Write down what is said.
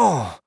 Oh.